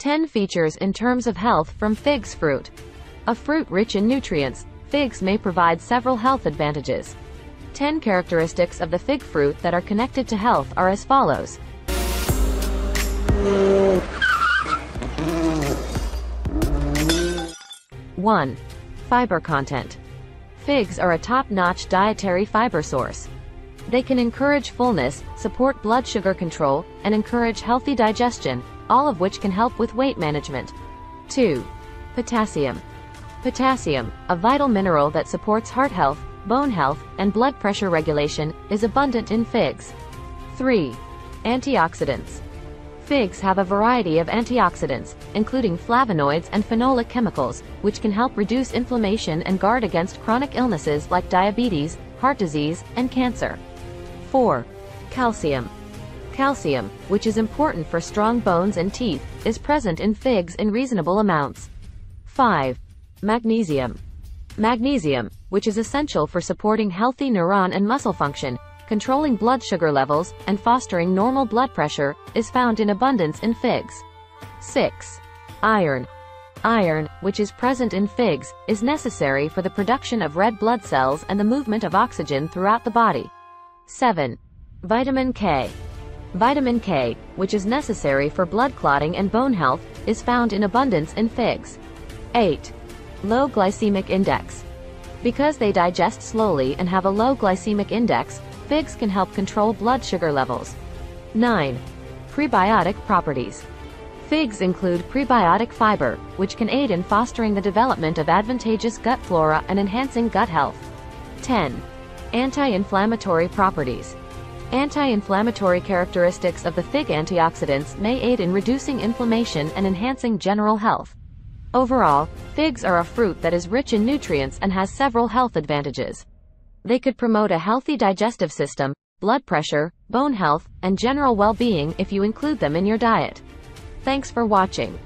10 features in terms of health from figs fruit. A fruit rich in nutrients, figs may provide several health advantages. 10 characteristics of the fig fruit that are connected to health are as follows. One, fiber content. Figs are a top-notch dietary fiber source. They can encourage fullness, support blood sugar control, and encourage healthy digestion, all of which can help with weight management. 2. Potassium. Potassium, a vital mineral that supports heart health, bone health, and blood pressure regulation, is abundant in figs. 3. Antioxidants. Figs have a variety of antioxidants, including flavonoids and phenolic chemicals, which can help reduce inflammation and guard against chronic illnesses like diabetes, heart disease, and cancer. 4. Calcium. Calcium, which is important for strong bones and teeth, is present in figs in reasonable amounts. 5. Magnesium. Magnesium, which is essential for supporting healthy neuron and muscle function, controlling blood sugar levels, and fostering normal blood pressure, is found in abundance in figs. 6. Iron. Iron, which is present in figs, is necessary for the production of red blood cells and the movement of oxygen throughout the body. 7. Vitamin K. Vitamin K, which is necessary for blood clotting and bone health, is found in abundance in figs. 8. Low glycemic index. Because they digest slowly and have a low glycemic index, figs can help control blood sugar levels. 9. Prebiotic properties. Figs include prebiotic fiber, which can aid in fostering the development of advantageous gut flora and enhancing gut health. 10. Anti-inflammatory properties. Anti-inflammatory characteristics of the fig antioxidants may aid in reducing inflammation and enhancing general health. Overall, figs are a fruit that is rich in nutrients and has several health advantages. They could promote a healthy digestive system, blood pressure, bone health, and general well-being if you include them in your diet. Thanks for watching.